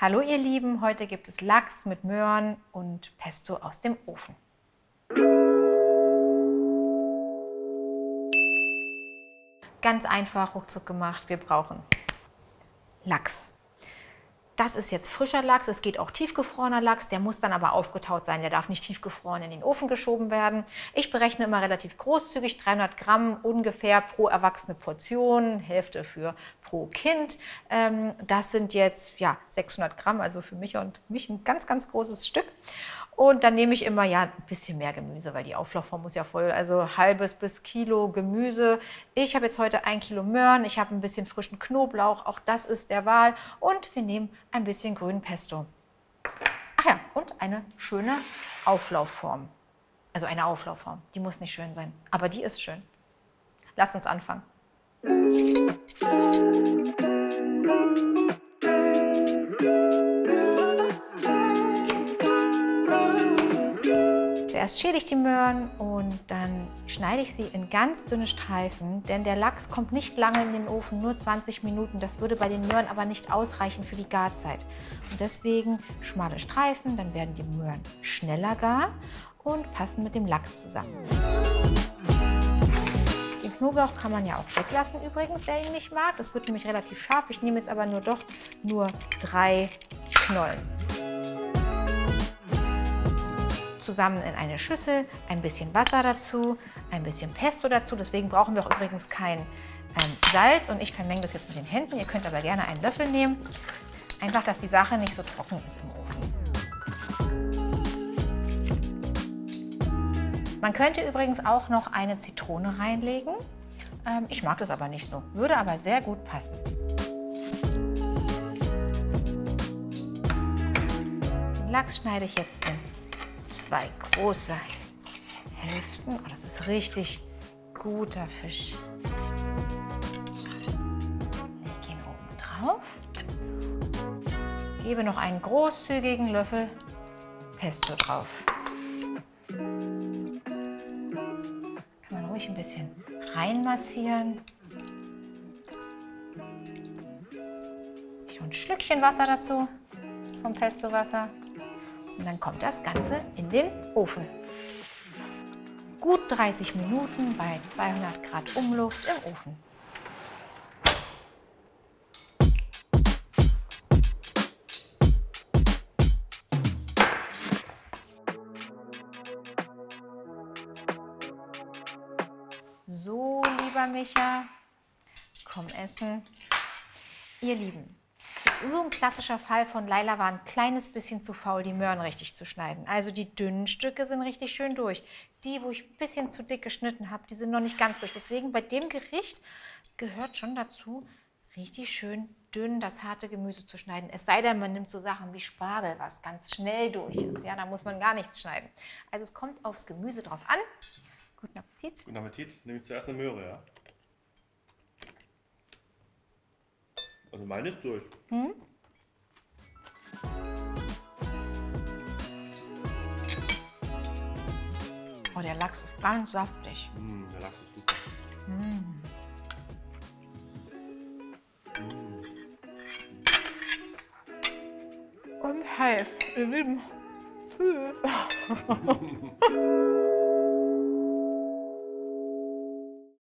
Hallo ihr Lieben, heute gibt es Lachs mit Möhren und Pesto aus dem Ofen. Ganz einfach, ruckzuck gemacht. Wir brauchen Lachs. Das ist jetzt frischer Lachs, es geht auch tiefgefrorener Lachs, der muss dann aber aufgetaut sein, der darf nicht tiefgefroren in den Ofen geschoben werden. Ich berechne immer relativ großzügig, 300 Gramm ungefähr pro erwachsene Portion, Hälfte pro Kind. Das sind jetzt 600 Gramm, also für mich und mich ein ganz, ganz großes Stück. Und dann nehme ich immer ein bisschen mehr Gemüse, weil die Auflaufform muss ja voll, also halbes bis Kilo Gemüse. Ich habe jetzt heute 1 Kilo Möhren, ich habe ein bisschen frischen Knoblauch, auch das ist der Wahl. Und wir nehmen ein bisschen grünen Pesto. Ach ja, und eine schöne Auflaufform. Also eine Auflaufform, die muss nicht schön sein, aber die ist schön. Lasst uns anfangen. Zuerst schäle ich die Möhren und dann schneide ich sie in ganz dünne Streifen, denn der Lachs kommt nicht lange in den Ofen, nur 20 Minuten. Das würde bei den Möhren aber nicht ausreichen für die Garzeit. Und deswegen schmale Streifen, dann werden die Möhren schneller gar und passen mit dem Lachs zusammen. Den Knoblauch kann man ja auch weglassen übrigens, wer ihn nicht mag. Das wird nämlich relativ scharf. Ich nehme jetzt aber nur 3 Knollen. Zusammen in eine Schüssel, ein bisschen Wasser dazu, ein bisschen Pesto dazu. Deswegen brauchen wir auch übrigens kein Salz und ich vermenge das jetzt mit den Händen. Ihr könnt aber gerne einen Löffel nehmen, einfach, dass die Sache nicht so trocken ist im Ofen. Man könnte übrigens auch noch eine Zitrone reinlegen. Ich mag das aber nicht so, würde aber sehr gut passen. Den Lachs schneide ich jetzt in 2 große Hälften. Oh, das ist richtig guter Fisch. Leg ihn oben drauf. Gebe noch einen großzügigen Löffel Pesto drauf. Kann man ruhig ein bisschen reinmassieren. Noch ein Schlückchen Wasser dazu vom Pesto-Wasser. Und dann kommt das Ganze in den Ofen. Gut 30 Minuten bei 200 Grad Umluft im Ofen. So, lieber Micha, komm essen. Ihr Lieben, so ein klassischer Fall von Laila war ein kleines bisschen zu faul, die Möhren richtig zu schneiden. Also die dünnen Stücke sind richtig schön durch. Die, wo ich ein bisschen zu dick geschnitten habe, die sind noch nicht ganz durch. Deswegen bei dem Gericht gehört schon dazu, richtig schön dünn das harte Gemüse zu schneiden. Es sei denn, man nimmt so Sachen wie Spargel, was ganz schnell durch ist. Ja, da muss man gar nichts schneiden. Also es kommt aufs Gemüse drauf an. Guten Appetit. Guten Appetit. Nehme ich zuerst eine Möhre, ja? Also meine ist durch. Hm? Oh, der Lachs ist ganz saftig. Der Lachs ist super. Und heiß, ihr Lieben. Tschüss.